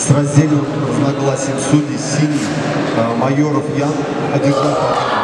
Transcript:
с раздельным разногласием судей синий майоров Ян одержал победу.